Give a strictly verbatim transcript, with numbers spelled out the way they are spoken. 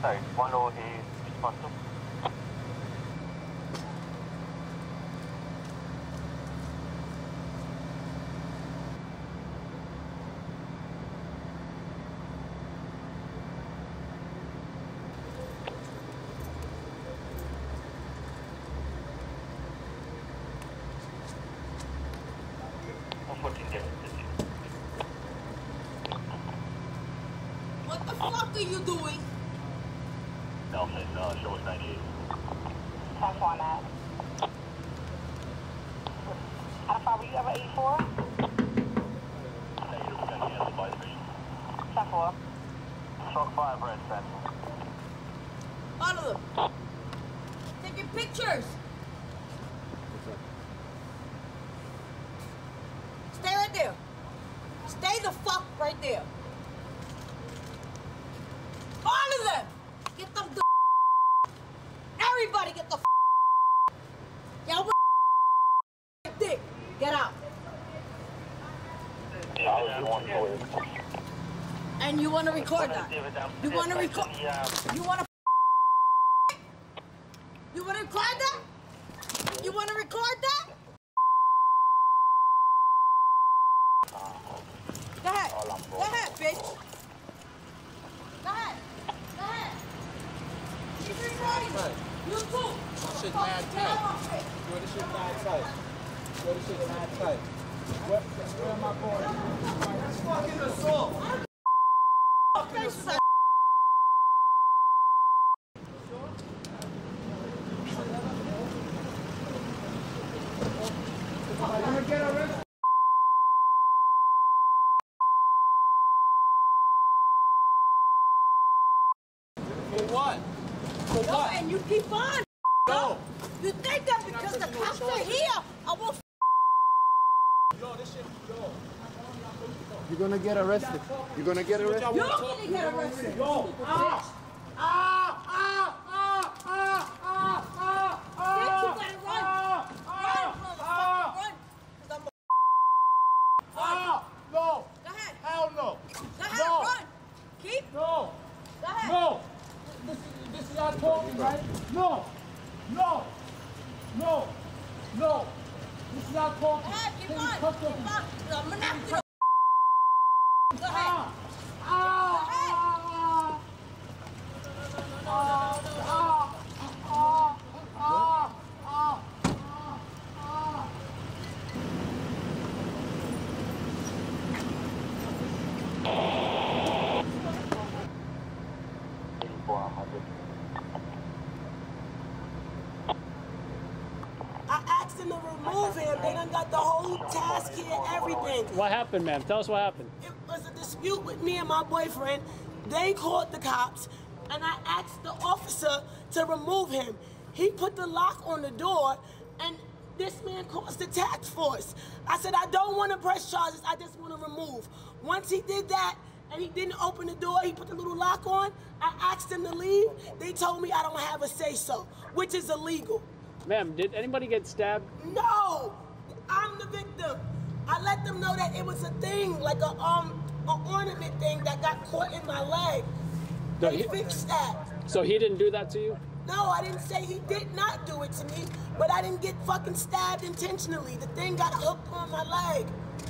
Sorry, one over here, responsible. What the fuck are you doing? Nelson, uh, show us ninety-eight. Tough on that. How far were you ever? eighty-four? Negative, we got the supply screen. ten four. Truck five, red, set. Follow them. Taking pictures. Stay right there. Stay the fuck right there. All of them! Get them the everybody get the y'all with dick. Get out. And you wanna record that? You wanna record You wanna You wanna record that? You wanna record that? Go ahead. Go ahead, bitch. Go ahead. Go ahead. Keep recording. You too. This shit's mad tight. Yo, this shit's mad tight. Yo, this shit's mad tight. Where, where am I going? That's fucking assault. Fucking assault. I'm gonna get arrested. What? For no, what? And you keep on. No. You think that because the cops are here, I will. Yo, this shit, yo. You're gonna get arrested. You're gonna get arrested. You're gonna get arrested. Yo. Ah. Ah. Ah. Ah. Ah. Ah. Ah. Ah. Bitch, you better run. Run, motherfucker, run. Cause I'm a. Ah. No. Go ahead. Hell no. Go ahead, no. Run. Keep. No. Go ahead. No. This is, this is our talking, right? No! No! No! No! This is our talking. Hey, keep on! Keep on! I'm gonna have to go. Go ahead! Ah! Ah! Ah! Ah! Ah! Ah! Ah! Ah! To remove him, they done got the whole task here, everything. What happened, ma'am? Tell us what happened. It was a dispute with me and my boyfriend. They called the cops, and I asked the officer to remove him. He put the lock on the door, and this man calls the task force. I said, I don't want to press charges, I just want to remove. Once he did that, and he didn't open the door, he put the little lock on, I asked him to leave. They told me I don't have a say-so, which is illegal. Ma'am, did anybody get stabbed? No! I'm the victim. I let them know that it was a thing, like a um an ornament thing that got caught in my leg. So they he, fixed that. So he didn't do that to you? No, I didn't say he did not do it to me, but I didn't get fucking stabbed intentionally. The thing got hooked on my leg.